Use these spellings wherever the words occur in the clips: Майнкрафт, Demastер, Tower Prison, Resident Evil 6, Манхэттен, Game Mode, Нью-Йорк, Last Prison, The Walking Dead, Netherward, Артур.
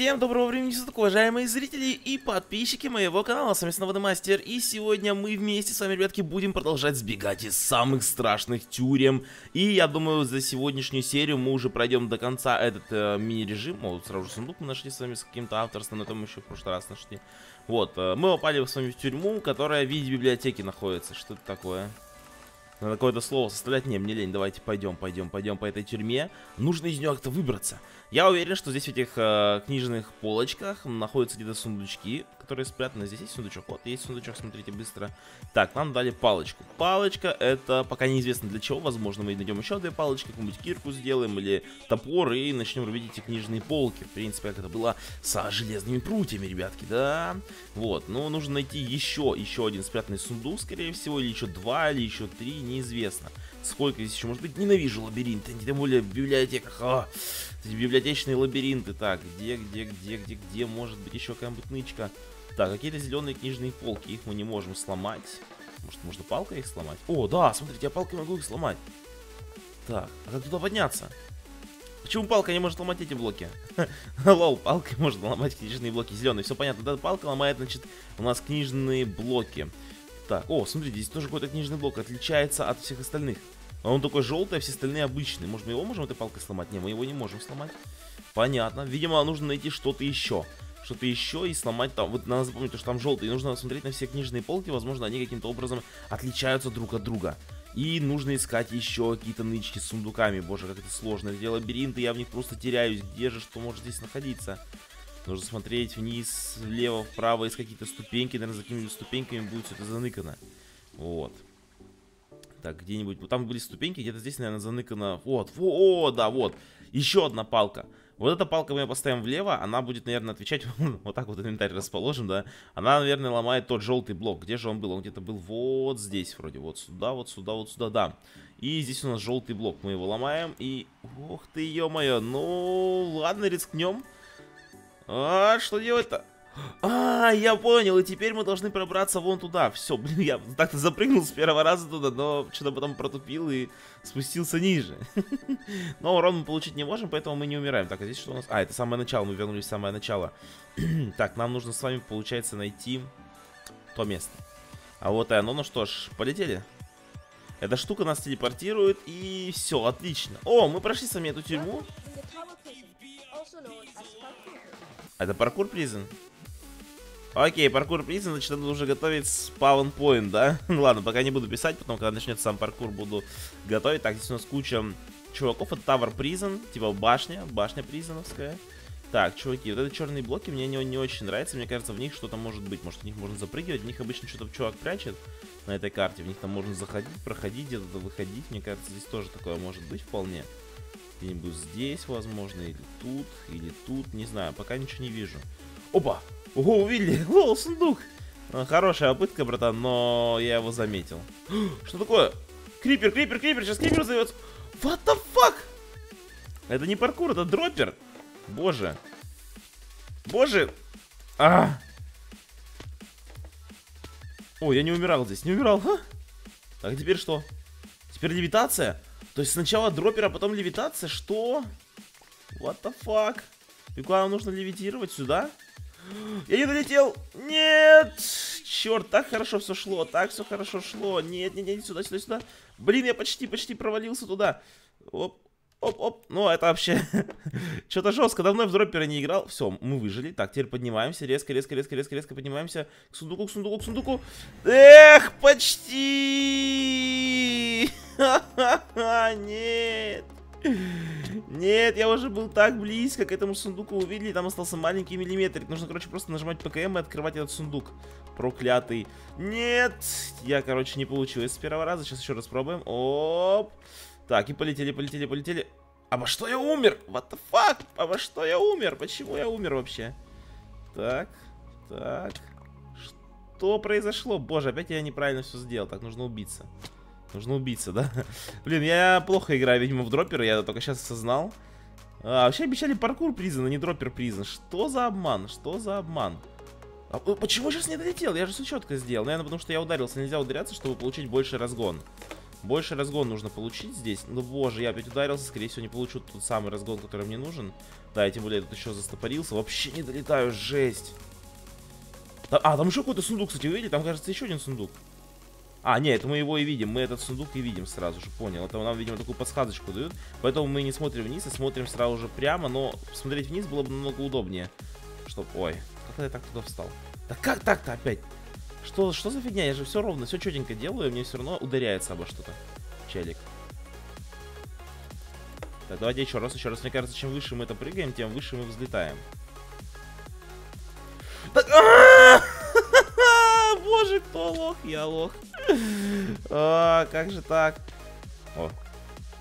Всем доброго времени суток, уважаемые зрители и подписчики моего канала. С вами снова Демастер, и сегодня мы вместе с вами, ребятки, будем продолжать сбегать из самых страшных тюрем. И я думаю, за сегодняшнюю серию мы уже пройдем до конца этот мини-режим. Вот сразу же сундук мы нашли с вами с каким-то авторством, но там еще в прошлый раз нашли. Вот, мы попали с вами в тюрьму, которая в виде библиотеки находится. Что это такое? Надо какое-то слово составлять. Не, мне лень. Давайте пойдем по этой тюрьме. Нужно из нее как-то выбраться. Я уверен, что здесь в этих книжных полочках находятся где-то сундучки, которые спрятаны. Здесь есть сундучок? Вот, есть сундучок, смотрите, быстро. Так, нам дали палочку. Палочка — это пока неизвестно для чего. Возможно, мы найдем еще две палочки, какую-нибудь кирку сделаем или топор, и начнем рубить эти книжные полки. В принципе, как это было со железными прутьями, ребятки, да? Вот, но нужно найти еще один спрятанный сундук, скорее всего, или еще два, или еще три. Неизвестно, сколько здесь еще может быть. Ненавижу лабиринты, тем более в библиотеках. Библиотечные лабиринты. Так, где может быть еще какая-нибудь нычка? Так, какие-то зеленые книжные полки, их мы не можем сломать. Может, можно палкой их сломать? О, да, смотрите, я палкой могу их сломать. Так, а как туда подняться? Почему палка не может ломать эти блоки? Лол, палкой можно ломать книжные блоки. Зеленые, все понятно, да, палка ломает, значит, у нас книжные блоки. Так, о, смотрите, здесь тоже какой-то книжный блок, отличается от всех остальных. Он такой желтый, а все остальные обычные. Может, мы его можем этой палкой сломать? Не, мы его не можем сломать. Понятно. Видимо, нужно найти что-то еще. Что-то еще и сломать там. Вот надо запомнить, что там желтые. И нужно смотреть на все книжные полки. Возможно, они каким-то образом отличаются друг от друга. И нужно искать еще какие-то нычки с сундуками. Боже, как это сложно. Где лабиринты, я в них просто теряюсь. Где же что может здесь находиться? Нужно смотреть вниз, влево, вправо, из какие-то ступеньки. Наверное, за какими-нибудь ступеньками будет все это заныкано. Вот. Так, где-нибудь, там были ступеньки, где-то здесь, наверное, заныкано. Вот, о, да, вот, еще одна палка. Вот эта палка мы ее поставим влево, она будет, наверное, отвечать. Вот так вот инвентарь расположим, да. Она, наверное, ломает тот желтый блок. Где же он был? Он где-то был вот здесь вроде. Вот сюда, вот сюда, вот сюда, да. И здесь у нас желтый блок, мы его ломаем. И, ох ты, ё-моё, ну, ладно, рискнем. А, что делать-то? А, я понял, и теперь мы должны пробраться вон туда. Все, блин, я так-то запрыгнул с первого раза туда, но что-то потом протупил и спустился ниже. Но урон мы получить не можем, поэтому мы не умираем. Так, а здесь что у нас? А, это самое начало, мы вернулись в самое начало. Так, нам нужно с вами, получается, найти то место. А вот и оно, ну что ж, полетели. Эта штука нас телепортирует, и все, отлично. О, мы прошли с вами эту тюрьму. Это паркур призен? Окей, паркур призен, значит, надо уже готовить спаун-поинт, да? Ладно, пока не буду писать, потом, когда начнется сам паркур, буду готовить. Так, здесь у нас куча чуваков, это Tower Prison, типа башня призоновская. Так, чуваки, вот эти черные блоки мне не очень нравятся, мне кажется, в них что-то может быть. Может, в них можно запрыгивать, в них обычно что-то чувак прячет на этой карте. В них там можно заходить, проходить, где-то выходить, мне кажется, здесь тоже такое может быть вполне. Где-нибудь здесь, возможно, или тут, не знаю, пока ничего не вижу. Опа! Ого, увидели? Лол, сундук! Хорошая попытка, братан, но я его заметил. Что такое? Крипер, крипер, крипер, сейчас крипер зовется. What the fuck? Это не паркур, это дроппер. Боже. Боже. А! О, я не умирал здесь, не умирал. А? Так, теперь что? Теперь левитация? То есть сначала дроппер, а потом левитация? Что? What the fuck? И куда нам нужно левитировать? Сюда? Я не долетел! Нет! Черт, так хорошо все шло, так все хорошо шло. Нет, нет, нет, сюда, сюда, сюда. Блин, я почти провалился туда. Оп, оп, оп. Ну, это вообще что-то жестко. Давно я в дроппера не играл. Все, мы выжили. Так, теперь поднимаемся. Резко, резко, резко, резко, резко поднимаемся. К сундуку, к сундуку, к сундуку. Эх, почти! Ха-ха-ха, нет! Нет, я уже был так близко к этому сундуку, увидели, там остался маленький миллиметрик. Нужно, короче, просто нажимать ПКМ и открывать этот сундук. Проклятый. Нет, я, короче, не получилось с первого раза, сейчас еще раз пробуем. Оп. Так, и полетели, полетели, полетели. А во что я умер? What the fuck? А во что я умер? Почему я умер вообще? Так, так. Что произошло? Боже, опять я неправильно все сделал. Так, нужно убиться. Нужно убиться, да? Блин, я плохо играю, видимо, в дроппер, я только сейчас осознал. А, вообще обещали паркур призен, а не дроппер призен. Что за обман? Что за обман? А почему сейчас не долетел? Я же все четко сделал. Наверное, потому что я ударился. Нельзя ударяться, чтобы получить больше разгон. Больше разгон нужно получить здесь. Ну, боже, я опять ударился. Скорее всего, не получу тот самый разгон, который мне нужен. Да, и тем более я тут еще застопорился. Вообще не долетаю, жесть. А, там еще какой-то сундук, кстати, вы видели? Там, кажется, еще один сундук. А, нет, это мы его и видим. Мы этот сундук и видим сразу же, понял. Это нам, видимо, такую подсказочку дают. Поэтому мы не смотрим вниз, а смотрим сразу же прямо. Но смотреть вниз было бы намного удобнее. Чтоб... Ой, как-то я так туда встал. Да как так-то опять? Что за фигня? Я же все ровно, все четенько делаю, и мне все равно ударяется обо что-то. Челик. Так, давайте еще раз. Мне кажется, чем выше мы это прыгаем, тем выше мы взлетаем. Боже, кто лох? Я лох. Как же так? О,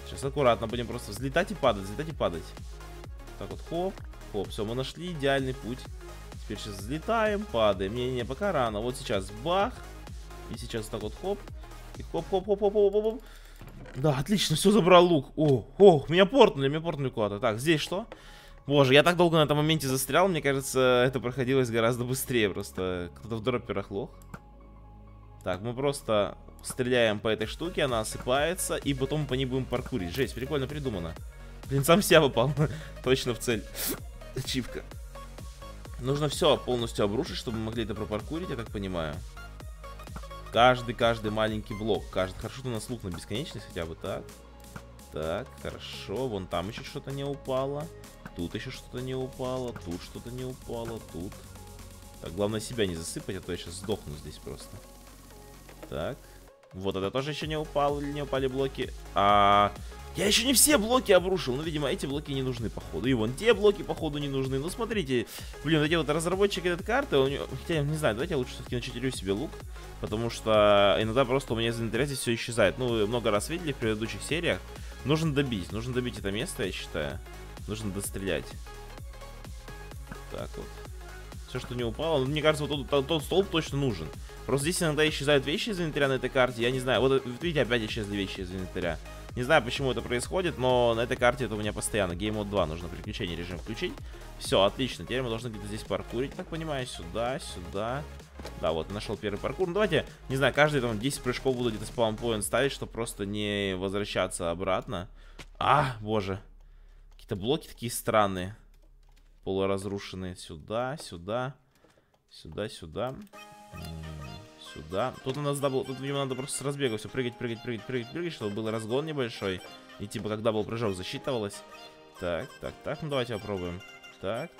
сейчас аккуратно будем просто взлетать и падать, Так вот, хоп, хоп, все, мы нашли идеальный путь. Теперь сейчас взлетаем, падаем. Не-не-не, пока рано. Вот сейчас бах. И сейчас так вот хоп. И хоп-хоп-хоп-хоп-хоп-хоп. Да, отлично, все, забрал лук. О, меня портнули куда-то. Так, здесь что? Боже, я так долго на этом моменте застрял. Мне кажется, это проходилось гораздо быстрее. Просто кто-то в дропперах лох. Так, мы просто стреляем по этой штуке. Она осыпается. И потом по ней будем паркурить. Жесть, прикольно придумано. Блин, сам себя попал. Точно в цель. Ачивка. Нужно все полностью обрушить, чтобы мы могли это пропаркурить, я так понимаю. Каждый маленький блок. Хорошо, что у нас лук на бесконечность хотя бы. Так. Так, хорошо. Вон там еще что-то не упало. Тут еще что-то не упало. Тут что-то не упало. Тут. Так, главное себя не засыпать, а то я сейчас сдохну здесь просто. Так. Вот это тоже еще не упало или не упали блоки. Я еще не все блоки обрушил, но, видимо, эти блоки не нужны, походу. И вон те блоки, походу, не нужны. Ну, смотрите, блин, вот разработчик этой карты, у него... Хотя, я не знаю, давайте я лучше все-таки начатерю себе лук. Потому что иногда просто у меня из инвентаря здесь все исчезает. Ну, вы много раз видели в предыдущих сериях. Нужно добить это место, я считаю. Нужно дострелять. Так вот. Все, что не упало. Мне кажется, вот тот столб точно нужен. Просто здесь иногда исчезают вещи из инвентаря на этой карте. Я не знаю, вот видите, опять исчезли вещи из инвентаря. Не знаю, почему это происходит, но на этой карте это у меня постоянно. Game Mode 2 нужно приключение режим включить. Все, отлично. Теперь мы должны где-то здесь паркурить, так понимаю. Сюда, сюда. Да, вот, нашел первый паркур. Ну, давайте, не знаю, каждые там 10 прыжков буду где-то спаунпоинт ставить, чтобы просто не возвращаться обратно. А, боже. Какие-то блоки такие странные. Полуразрушенные. Сюда, сюда. Сюда, сюда. Сюда. Тут у нас дабл. Тут, видимо, надо просто с разбега все прыгать, чтобы был разгон небольшой. И типа как дабл прыжок засчитывалось. Так. Ну давайте попробуем. Так.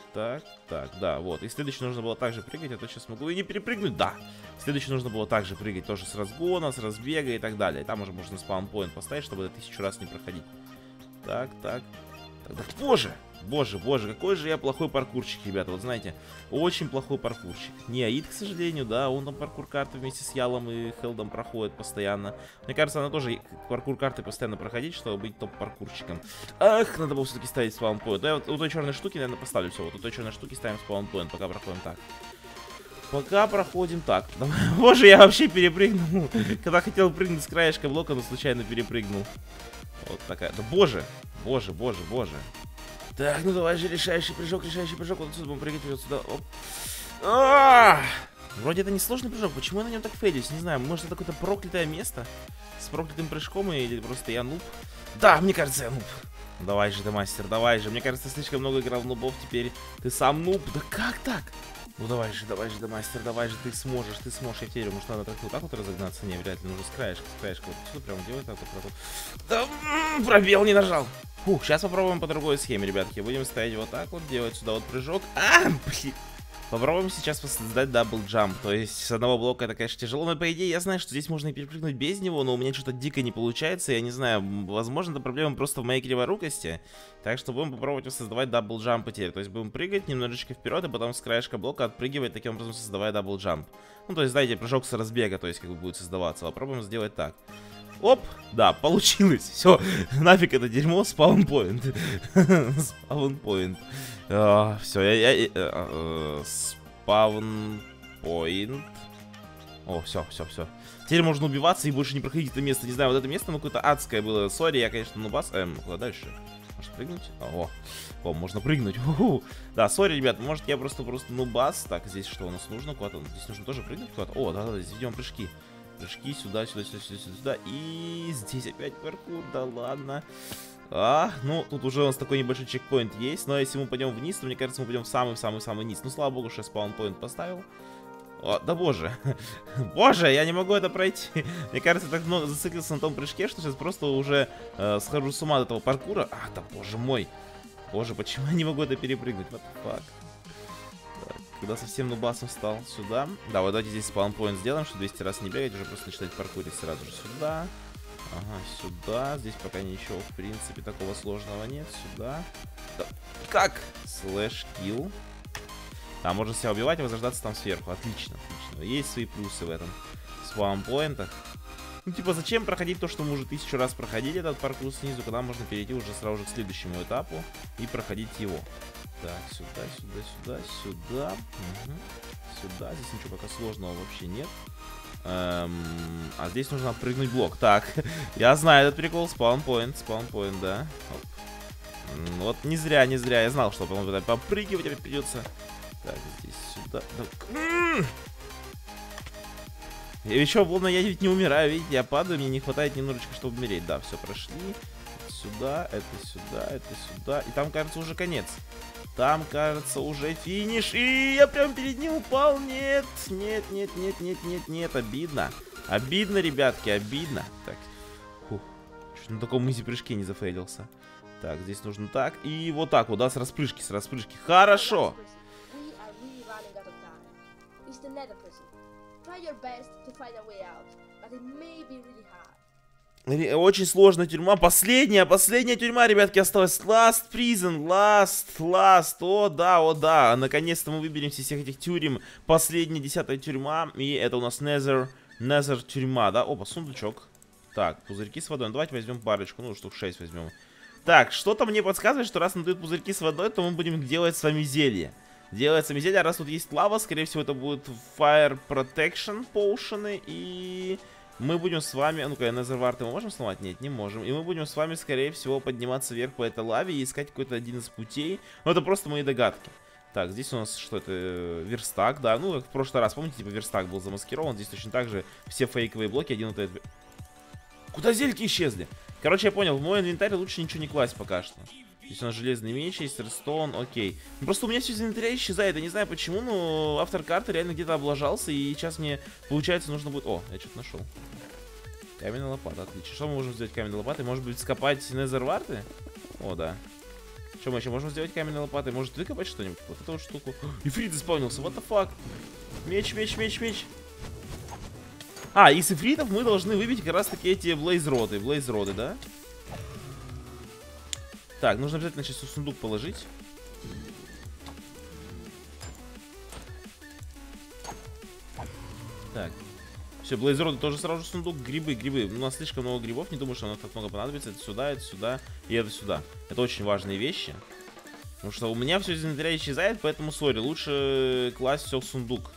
Да, вот. И следующий нужно было также прыгать, а то сейчас могу и не перепрыгнуть. Да. Следующий нужно было также прыгать тоже с разгона, с разбега и так далее. Там уже можно спаунпоинт поставить, чтобы это 1000 раз не проходить. Так. Боже! Боже, какой же я плохой паркурщик, ребята, вот знаете, очень плохой паркурщик. Не Аид, к сожалению, да, он там паркур карты вместе с Ялом и Хелдом проходит постоянно. Мне кажется, она тоже паркур карты постоянно проходить, чтобы быть топ-паркурщиком. Ах, надо было все-таки ставить спаунпоинт. Да, вот у той черной штуки, наверное, поставлю все. Вот у той черной штуки ставим спаунпоинт, пока проходим так. Боже, я вообще перепрыгнул. Когда хотел прыгнуть с краешка блока, но случайно перепрыгнул. Вот такая. Да боже. Так, ну давай же, решающий прыжок. Вот отсюда будем прыгать, вот сюда. Оп. Вроде это не сложный прыжок. Почему я на нем так фейлюсь? Не знаю, может это какое-то проклятое место? С проклятым прыжком или просто я нуб? Да, мне кажется, я нуб. Давай же, Демастер, давай же. Мне кажется, слишком много играл в нубов, теперь ты сам нуб. Да как так? Ну давай же, Демастер, давай же, ты сможешь. Я тебе верю, может надо так вот разогнаться? Не, вряд ли, нужно с краешка. Вот сюда прям делай так вот. Да, пробел не нажал. Фух, сейчас попробуем по другой схеме, ребятки. Будем стоять вот так вот, делать сюда вот прыжок. Блин. Попробуем сейчас создать дабл-джамп. То есть с одного блока это, конечно, тяжело. Но по идее я знаю, что здесь можно и перепрыгнуть без него. Но у меня что-то дико не получается. Я не знаю, возможно, это проблема просто в моей криворукости. Так что будем попробовать создавать дабл-джамп теперь. То есть будем прыгать немножечко вперед, и потом с краешка блока отпрыгивать, таким образом создавая дабл-джамп. Ну, то есть, знаете, прыжок с разбега, то есть как бы будет создаваться. Попробуем сделать так. Оп, да, получилось. Все, нафиг это дерьмо, спаунпоинт. Спаунпоинт. Все, я... Спаунпоинт. О, все. Теперь можно убиваться и больше не проходить это место. Не знаю, вот это место, ну, какое-то адское было. Сори, я, конечно, нубас. Куда дальше? Может прыгнуть? О, можно прыгнуть. Да, сори, ребят, может я просто нубас. Так, здесь что у нас нужно? Куда-то... Здесь нужно тоже прыгнуть куда-то. О, да, здесь ведем прыжки. Прыжки сюда, сюда, сюда, сюда, сюда. И здесь опять паркур, да ладно. А, ну, тут уже у нас такой небольшой чекпоинт есть. Но если мы пойдем вниз, то, мне кажется, мы пойдем в самый-самый-самый низ. Ну, слава богу, что я спаунпоинт поставил. О, да боже. Боже, я не могу это пройти. Мне кажется, так много зациклился на том прыжке, что сейчас просто уже схожу с ума от этого паркура. А, да боже мой. Боже, почему я не могу это перепрыгнуть? What the fuck? Так, когда совсем нубасом стал, сюда. Да, вот давайте здесь спаунпоинт сделаем, чтобы 200 раз не бегать, уже просто начинать паркурить сразу же сюда. Ага, сюда. Здесь пока ничего, в принципе, такого сложного нет. Сюда. Да. Как? Слэш-килл. Там можно себя убивать и возрождаться там сверху. Отлично, отлично. Есть свои плюсы в этом спаунпоинтах. Ну, типа, зачем проходить то, что мы уже 1000 раз проходили, этот паркур снизу, когда можно перейти уже сразу же к следующему этапу и проходить его. Так, сюда, сюда, сюда, сюда. Угу. Сюда. Здесь ничего пока сложного вообще нет. А здесь нужно прыгнуть блок. Так, я знаю этот прикол. Спаунпоинт, да. Оп. Вот не зря. Я знал, что потом попрыгивать опять придется. Так, здесь сюда. Так. И еще, ладно, я ведь не умираю, видите, я падаю, мне не хватает немножечко, чтобы умереть. Да, все, прошли. Сюда, это сюда, это сюда. И там, кажется, уже конец. Там, кажется, уже финиш. И я прям перед ним упал. Нет, нет, нет, нет, нет, нет, нет. Обидно. Обидно, ребятки, обидно. Так. Фух. Чуть на таком изи-прыжке не зафейлился. Так, здесь нужно так. И вот так вот, да, с распрыжки. Хорошо. Очень сложная тюрьма. Последняя тюрьма, ребятки, осталась. Last Prison, Last. О да. Наконец-то мы выберемся из всех этих тюрем. Последняя, 10-я тюрьма. И это у нас Nether тюрьма, да? Опа, сундучок. Так, пузырьки с водой. Ну, давайте возьмем парочку. Ну, штук 6 возьмем. Так, что-то мне подсказывает, что раз нам дают пузырьки с водой, то мы будем делать с вами зелье. Делается мизель, а раз тут есть лава, скорее всего, это будет Fire Protection Potion, и мы будем с вами... Ну-ка, Netherward мы можем сломать? Нет, не можем. И мы будем с вами, скорее всего, подниматься вверх по этой лаве и искать какой-то один из путей. Но это просто мои догадки. Так, здесь у нас что это? Верстак, да. Ну, как в прошлый раз, помните, типа верстак был замаскирован. Здесь точно так же все фейковые блоки один вот этот... Куда зельки исчезли? Короче, я понял, в мой инвентарь лучше ничего не класть пока что. Здесь у нас железный меч, есть рестон, окей. Просто у меня все из инвентаря исчезает, я не знаю почему, но автор карты реально где-то облажался, и сейчас мне, получается, нужно будет... О, я что-то нашел. Каменная лопата, отлично. Что мы можем сделать каменной лопатой? Может быть, скопать незерварты? О, да. Что мы еще можем сделать каменной лопатой? Может, выкопать что-нибудь? Вот эту вот штуку. Ифрит исполнился, what the fuck? Меч. А, из ифритов мы должны выбить как раз таки эти блейз-роды, да? Так, нужно обязательно сейчас в сундук положить. Так. Все, блейзроды тоже сразу же в сундук. Грибы. У нас слишком много грибов. Не думаю, что нам так много понадобится. Это сюда. Это очень важные вещи. Потому что у меня все из инвентаря исчезает, поэтому, сори, лучше класть все в сундук.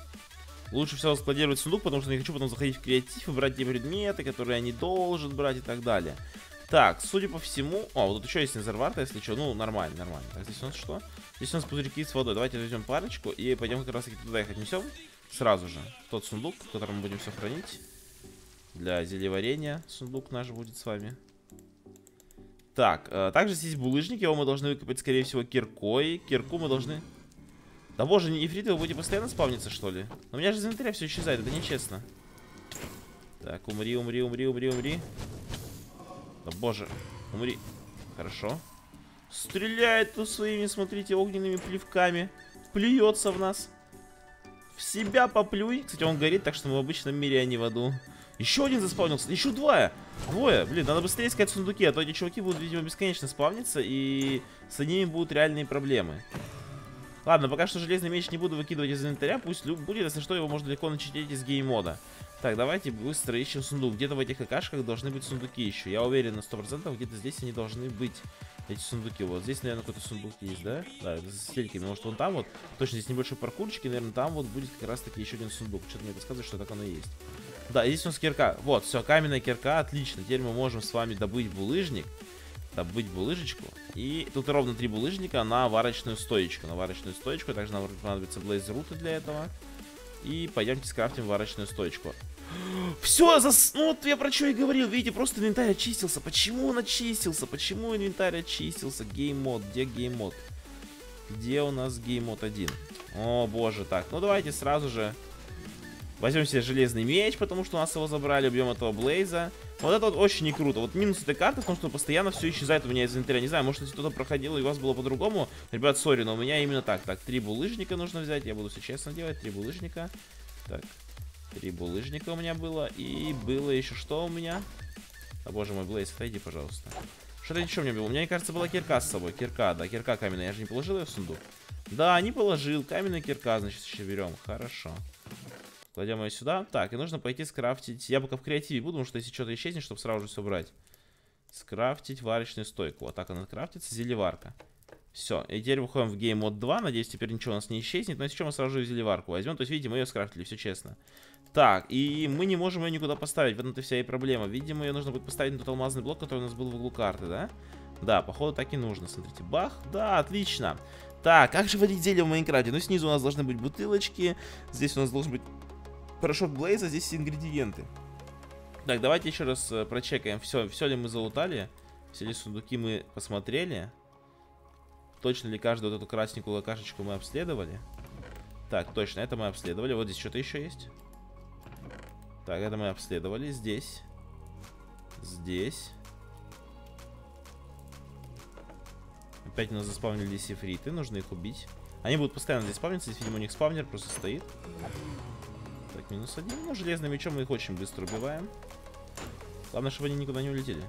Лучше все складировать в сундук, потому что не хочу потом заходить в креатив и брать те предметы, которые я не должен брать и так далее. Так, судя по всему... О, вот тут еще есть незерварта, если что. Ну, нормально. Так, здесь у нас что? Здесь у нас пузырьки с водой. Давайте возьмем парочку и пойдем как раз таки туда их отнесем. Сразу же. Тот сундук, в котором мы будем все хранить. Для зельеварения сундук наш будет с вами. Так, также здесь есть булыжник. Его мы должны выкопать, скорее всего, киркой. Кирку мы должны... Да боже, не ифриты, вы будете постоянно спавниться, что ли? Но у меня же из инвентаря все исчезает, это нечестно. Так, умри. Да боже, умри. Хорошо. Стреляет тут своими, смотрите, огненными плевками. Плюется в нас. В себя поплюй. Кстати, он горит, так что мы в обычном мире, а не в аду. Еще один заспавнился. Еще двое. Блин, надо быстрее искать сундуки, а то эти чуваки будут, видимо, бесконечно спавниться, и с ними будут реальные проблемы. Ладно, пока что железный меч не буду выкидывать из инвентаря. Пусть будет, если что, его можно легко начитить из геймода. Так, давайте быстро ищем сундук. Где-то в этих какашках должны быть сундуки еще. Я уверен на 100%, где-то здесь они должны быть. Эти сундуки. Вот здесь, наверное, какой-то сундук есть, да? Да, это с сельками. Может, вон там вот. Точно, здесь небольшой паркурчик, и, наверное, там вот будет как раз-таки еще один сундук. Что-то мне подсказывает, что так оно и есть. Да, здесь у нас кирка. Вот, все, каменная кирка, отлично. Теперь мы можем с вами добыть булыжник. Добыть булыжечку. И тут ровно 3 булыжника на варочную стоечку. Также нам понадобится блейз-руты для этого. И пойдемте скрафтим варочную стоечку. Все, ну вот я про что и говорил, видите, просто инвентарь очистился. Почему он очистился? Почему инвентарь очистился? Game Mode, где Game Mode? Где у нас Game Mode 1? О, боже, так, ну давайте сразу же возьмем себе железный меч, потому что у нас его забрали, убьем этого Блейза. Вот это вот очень не круто. Вот минус этой карты в том, что постоянно все исчезает у меня из инвентаря. Не знаю, может, если кто-то проходил и у вас было по-другому. Ребят, сори, но у меня именно так. Так, 3 булыжника нужно взять, я буду все честно делать, 3 булыжника. Так, 3 булыжника у меня было. И было еще что у меня? А, боже мой, Блейз, отойди, пожалуйста. Что-то еще у меня было. У меня, мне кажется, была кирка с собой. Кирка, да, кирка каменная. Я же не положил ее в сундук. Да, не положил. Каменная кирка, значит, еще берем. Хорошо. Кладем ее сюда. Так, и нужно пойти скрафтить. Я пока в креативе буду, потому что если что-то исчезнет, чтобы сразу же все брать. Скрафтить варочную стойку. Вот так она крафтится. Зелеварка. Все. И теперь выходим в Game Mode 2. Надеюсь, теперь ничего у нас не исчезнет. Но если что, мы сразу же зелеварку возьмем. То есть, видите, мы ее скрафтили, все честно. Так, и мы не можем ее никуда поставить. В этом-то вся и проблема. Видимо, ее нужно будет поставить на тот алмазный блок, который у нас был в углу карты, да? Да, походу так и нужно. Смотрите, бах. Да, отлично. Так, как же варить зелье в Майнкрафте? Ну, снизу у нас должны быть бутылочки. Здесь у нас должен быть порошок Блейза, здесь ингредиенты. Так, давайте еще раз прочекаем, все ли мы залутали, все ли сундуки мы посмотрели, точно ли каждую вот эту красненькую лакашечку мы обследовали. Так, точно, это мы обследовали. Вот здесь что-то еще есть. Так, это мы обследовали. Здесь. Здесь. Опять у нас заспавнились эфриты, нужно их убить. Они будут постоянно здесь спавниться, здесь, видимо, у них спавнер просто стоит. Так, -1. Ну, железным мечом мы их очень быстро убиваем. Главное, чтобы они никуда не улетели.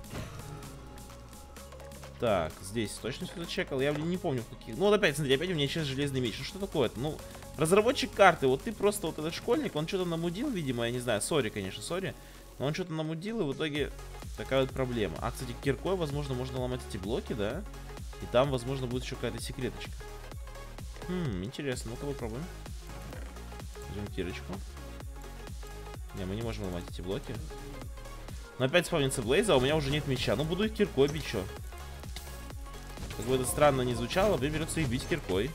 Так, здесь точно все зачекал. Я не помню, какие... Ну, вот опять, смотри, опять у меня сейчас железный меч. Ну, что такое-то? Ну, разработчик карты, вот ты просто вот этот школьник, он что-то намудил, видимо, я не знаю. Сори, конечно, сори. Но он что-то намудил, и в итоге такая вот проблема. А, кстати, киркой, возможно, можно ломать эти блоки, да? И там, возможно, будет еще какая-то секреточка. Хм, интересно. Ну-ка, попробуем. Возьмем кирочку. Не, мы не можем ломать эти блоки. Но опять спавнится Блейза, а у меня уже нет меча. Ну, буду их киркой бить, чё. Как бы это странно не звучало, мне придется их бить киркой.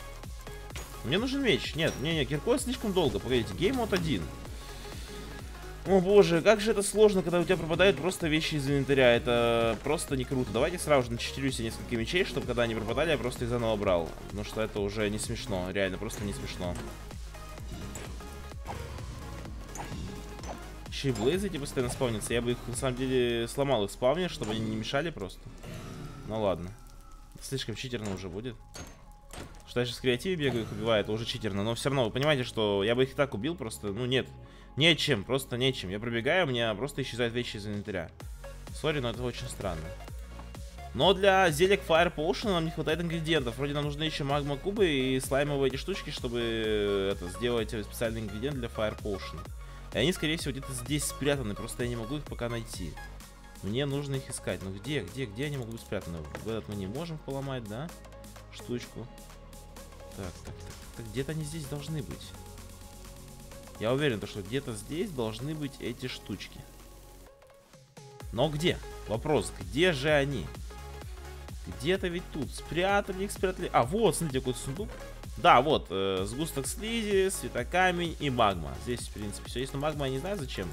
Мне нужен меч. Нет, не-не, киркой слишком долго. Погодите, Game Mode 1. О боже, как же это сложно, когда у тебя пропадают просто вещи из инвентаря. Это просто не круто. Давайте сразу же начерю себе несколько мечей, чтобы когда они пропадали, я просто их заново брал. Потому что это уже не смешно, реально, просто не смешно. Еще и Блейзы эти постоянно спавнятся. Я бы их, на самом деле, сломал их спавнер, чтобы они не мешали просто. Ну ладно. Слишком читерно уже будет. Что я сейчас в креативе бегаю, их убиваю, это уже читерно. Но все равно, вы понимаете, что я бы их и так убил просто, ну нет. Нечем, просто нечем. Я пробегаю, у меня просто исчезают вещи из инвентаря. Сори, но это очень странно. Но для зелек Fire Potion нам не хватает ингредиентов. Вроде нам нужны еще магма-кубы и слаймовые эти штучки, чтобы это, сделать специальный ингредиент для Fire Potion. И они, скорее всего, где-то здесь спрятаны. Просто я не могу их пока найти. Мне нужно их искать. Ну где они могут быть спрятаны? В этот мы не можем поломать, да? Штучку. Так. Где-то они здесь должны быть. Я уверен, что где-то здесь должны быть эти штучки. Но где? Вопрос, где же они? Где-то ведь тут. Спрятали их, спрятали. А, вот, смотрите, какой-то сундук. Да, вот, сгусток слизи, светокамень и магма. Здесь, в принципе, все есть. Но магма я не знаю зачем.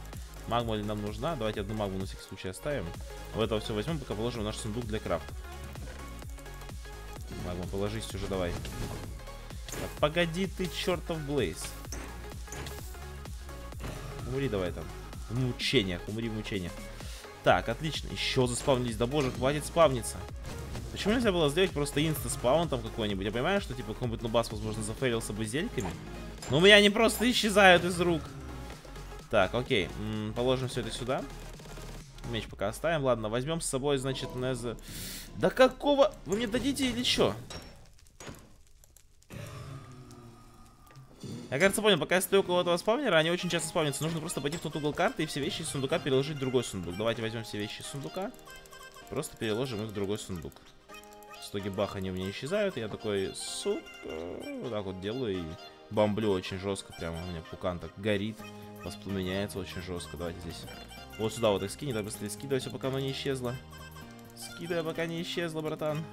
Магма ли нам нужна? Давайте одну магму на всякий случай оставим. В этого все возьмем, пока положим в наш сундук для крафта. Магма, положись уже, давай. Так, погоди ты, чертов Блейз. Умри давай там. В мучениях, умри в мучениях. Так, отлично. Еще заспавнились. Да боже, хватит спавниться. Почему нельзя было сделать просто инста-спаун там какой-нибудь? Я понимаю, что типа какой-нибудь нубас, возможно, зафейлился бы зельками. Но у меня они просто исчезают из рук. Так, окей. Положим все это сюда. Меч пока оставим. Ладно, возьмем с собой, значит, Неза. Да какого? Вы мне дадите или что? Я, кажется, понял, пока я стою около этого спавнера, они очень часто спавнятся. Нужно просто пойти в тот угол карты и все вещи из сундука переложить в другой сундук. Давайте возьмем все вещи из сундука. Просто переложим их в другой сундук. В итоге бах, они у меня исчезают. И я такой, сука, вот так вот делаю и бомблю очень жестко. Прямо у меня пукан так горит, воспламеняется очень жестко. Давайте здесь. Вот сюда вот их скинь, да, быстрее скидывай все, пока оно не исчезло. Скидывай, пока не исчезло, братан.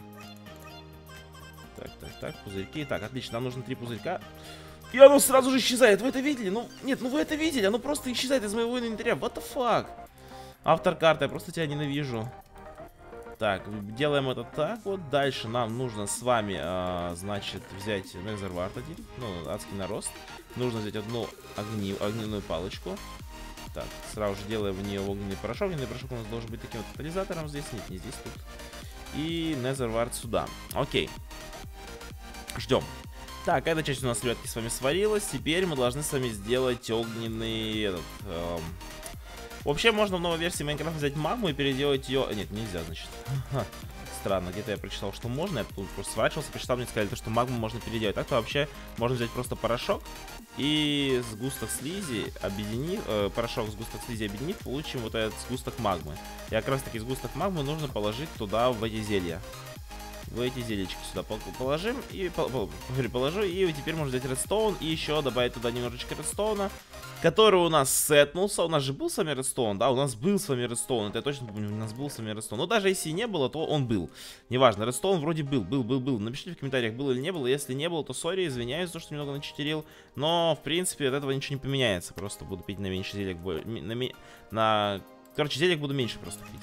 Так, пузырьки. Так, отлично, нам нужно 3 пузырька. И оно сразу же исчезает. Вы это видели? Ну, нет, ну вы это видели. Оно просто исчезает из моего инвентаря. What the fuck? Автор карты, я просто тебя ненавижу. Так, делаем это так вот. Дальше нам нужно с вами, значит, взять Netherward один. Ну, адский нарост. Нужно взять одну огненную палочку. Так, сразу же делаем в нее огненный порошок. Огненный порошок у нас должен быть таким вот катализатором. Здесь нет, не здесь, тут. И Netherward сюда. Окей. Ждем. Так, эта часть у нас, ребятки, с вами сварилась. Теперь мы должны с вами сделать огненный этот... Вообще, можно в новой версии Майнкрафта взять магму и переделать ее... Нет, нельзя, значит. Странно, где-то я прочитал, что можно. Я тут просто сворачивался, прочитал, мне сказали, что магму можно переделать. Так-то вообще можно взять просто порошок и сгусток слизи объединив... порошок сгусток слизи объединив, получим вот этот сгусток магмы. И как раз таки сгусток магмы нужно положить туда, в эти зелья. В эти зельечки сюда положим и... Положу, и теперь можно взять редстоун и еще добавить туда немножечко редстоуна. Который у нас сетнулся. У нас же был с вами редстоун, да? У нас был с вами редстоун. Это я точно помню, у нас был с вами редстоун. Но даже если и не было, то он был. Неважно, редстоун вроде был. Напишите в комментариях, было или не было. Если не было, то сори, извиняюсь за то, что немного начитерил. Но, в принципе, от этого ничего не поменяется. Просто буду пить на меньше зелек. Короче, зелек буду меньше просто пить.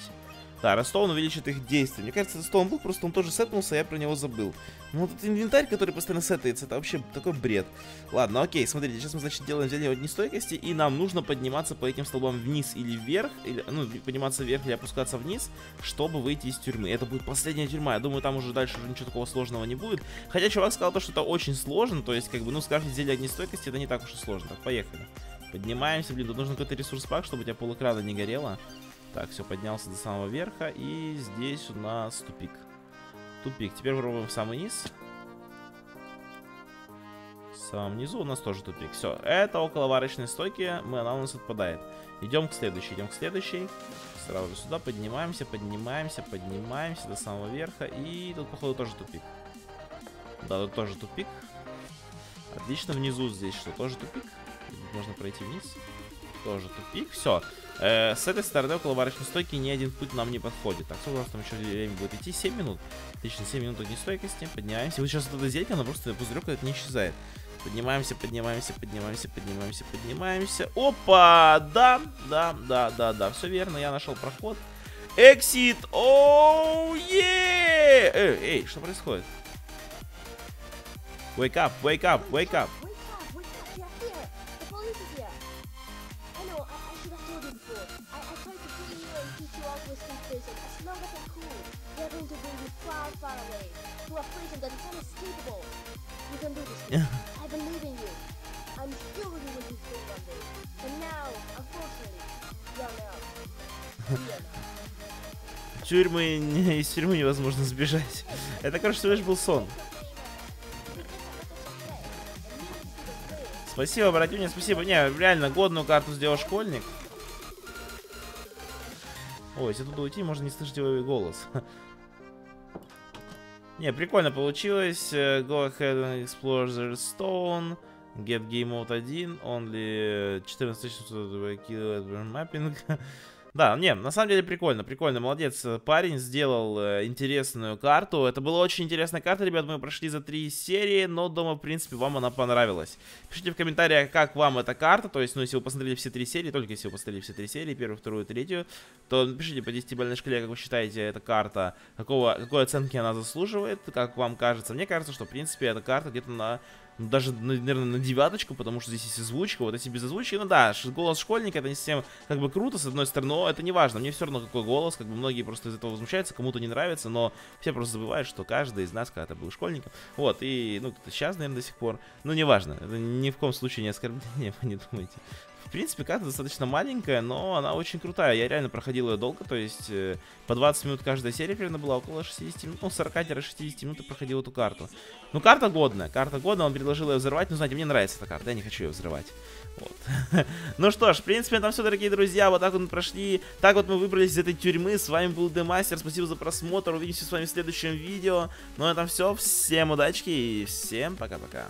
Да, редстоун увеличит их действие. Мне кажется, редстоун был, просто он тоже сетнулся, я про него забыл. Ну, вот этот инвентарь, который постоянно сетается, это вообще такой бред. Ладно, окей, смотрите, сейчас мы, значит, делаем зелье нестойкости, и нам нужно подниматься по этим столбам вниз или вверх, или, ну, подниматься вверх или опускаться вниз, чтобы выйти из тюрьмы. Это будет последняя тюрьма, я думаю, там уже дальше ничего такого сложного не будет. Хотя чувак сказал то, что это очень сложно, то есть, как бы, ну, скрафтить зелье нестойкости, это не так уж и сложно. Так, поехали. Поднимаемся, блин, тут нужен какой-то ресурс-пак, чтобы у тебя полэкрана не горело. Так, все, поднялся до самого верха. И здесь у нас тупик. Тупик. Теперь пробуем в самый низ. В самом низу у нас тоже тупик. Все, это около варочной стойки. Она у нас отпадает. Идем к следующей, Сразу же сюда поднимаемся, поднимаемся до самого верха. И тут, походу, тоже тупик. Да, тут тоже тупик. Отлично, внизу здесь что? Тоже тупик. Тут можно пройти вниз. Тоже тупик. Все. С этой стороны около варочной стойки ни один путь нам не подходит. Так, сколько у нас там еще время будет идти? 7 минут. Отлично, 7 минут нестойкости. Поднимаемся. Вот сейчас вот это зелье, оно просто пузырек этот не исчезает. Поднимаемся, поднимаемся. Опа! Да. Все верно, я нашел проход. Эксит! Оу, е! Эй, что происходит? Wake up, wake up, wake up! Из тюрьмы невозможно сбежать. Это, короче, всего лишь был сон. Спасибо, братюня, спасибо. Не, реально, годную карту сделал школьник. Ой, если туда уйти, можно не слышать его голос. Не, прикольно получилось. Go ahead and explore the stone. Get game mode 1. Only 14600 kill mapping. Да, не, на самом деле прикольно, молодец парень, сделал интересную карту. Это была очень интересная карта, ребят, мы прошли за 3 серии, но, думаю, в принципе, вам она понравилась. Пишите в комментариях, как вам эта карта, то есть, ну, если вы посмотрели все 3 серии, только если вы посмотрели все 3 серии, первую, вторую, третью, то напишите по 10-бальной шкале, как вы считаете, эта карта, какой оценки она заслуживает, как вам кажется. Мне кажется, что, в принципе, эта карта где-то на... Даже, наверное, на 9, потому что здесь есть озвучка, вот эти без озвучки, ну да, голос школьника, это не совсем, как бы, круто, с одной стороны, но это не важно, мне все равно, какой голос, как бы, многие просто из этого возмущаются, кому-то не нравится, но все просто забывают, что каждый из нас когда-то был школьником, вот, и, ну, кто-то сейчас, наверное, до сих пор, ну, не важно, это ни в коем случае не оскорбление, вы не думайте. В принципе, карта достаточно маленькая, но она очень крутая. Я реально проходил ее долго, то есть по 20 минут каждая серия примерно была, около 60 минут, ну, 40-60 минут я проходил эту карту. Ну, карта годная, он предложил ее взорвать, но, знаете, мне нравится эта карта, я не хочу ее взрывать. Вот. Ну что ж, в принципе, это все, дорогие друзья, вот так вот мы прошли, так вот мы выбрались из этой тюрьмы, с вами был Демастер, спасибо за просмотр, увидимся с вами в следующем видео. Ну, это все, всем удачки и всем пока-пока.